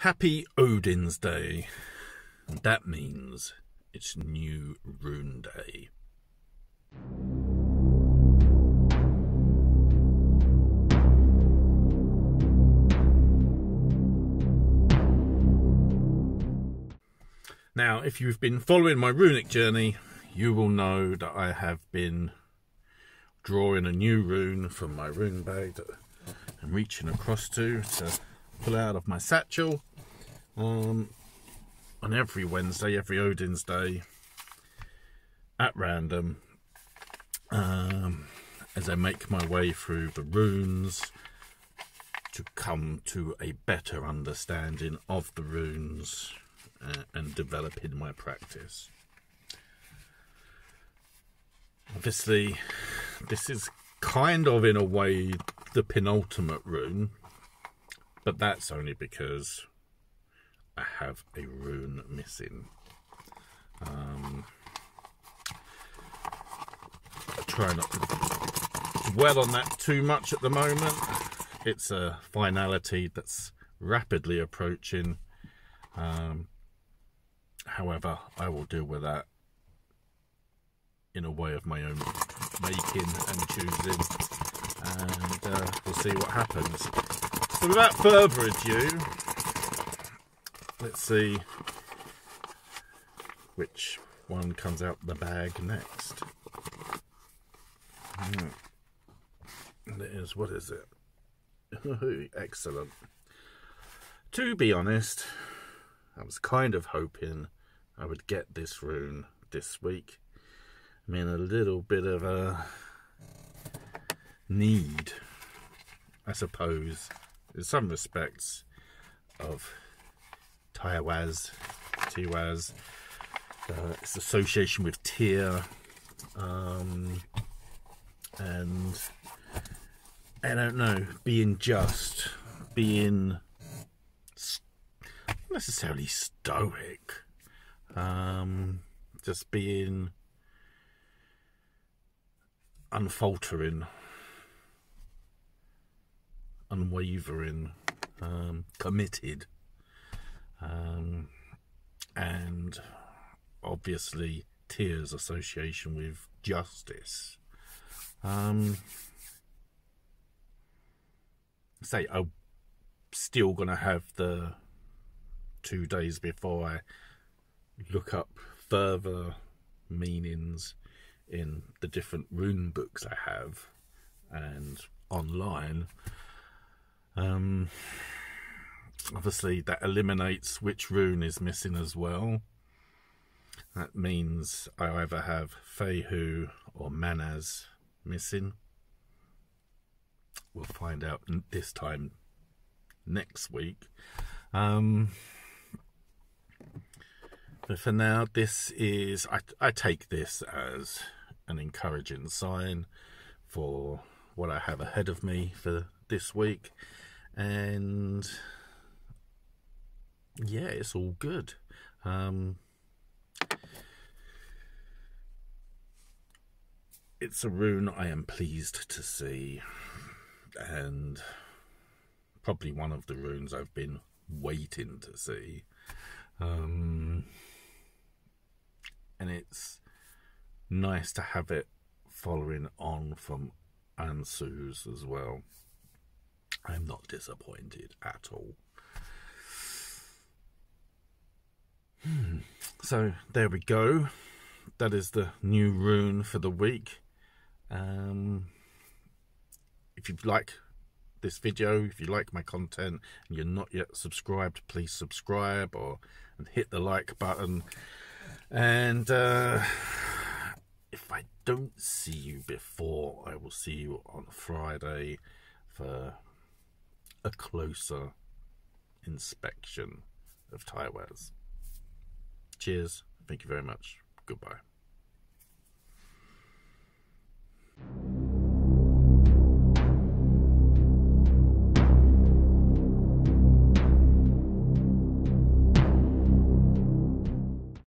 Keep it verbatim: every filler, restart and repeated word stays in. Happy Odin's Day. That means it's New Rune Day. Now, if you've been following my runic journey, you will know that I have been drawing a new rune from my rune bag that I'm reaching across to to pull out of my satchel. Um, on every Wednesday, every Odin's Day, at random, um, as I make my way through the runes to come to a better understanding of the runes uh, and developing my practice. Obviously, this is kind of, in a way, the penultimate rune, but that's only because I have a rune missing. Um, I try not to dwell on that too much at the moment. It's a finality that's rapidly approaching. Um, however, I will deal with that in a way of my own making and choosing, and uh, we'll see what happens. So without further ado, let's see which one comes out the bag next. Mm. And it is, what is it? Excellent. To be honest, I was kind of hoping I would get this rune this week. I'm in a little bit of a need, I suppose, in some respects, of Tiwaz, Tiwaz, uh, its association with Tyr, um, and I don't know, being just, being st necessarily stoic, um, just being unfaltering, unwavering, um, committed, um, and obviously Tyr's association with justice. Um, say I'm still gonna have the two days before I look up further meanings in the different rune books I have and online. Um, obviously that eliminates which rune is missing as well. That means I either have Fehu or Manaz missing. We'll find out this time next week. Um, but for now, this is, I, I take this as an encouraging sign for what I have ahead of me for this week, and yeah, it's all good. Um, it's a rune I am pleased to see, and probably one of the runes I've been waiting to see, um, and it's nice to have it following on from Ansuz as well. I'm not disappointed at all. Hmm. So there we go. That is the new rune for the week. Um, if you like this video, if you like my content and you're not yet subscribed, please subscribe or and hit the like button. And uh, if I don't see you before, I will see you on Friday for a closer inspection of Tiwaz. Cheers. Thank you very much. Goodbye.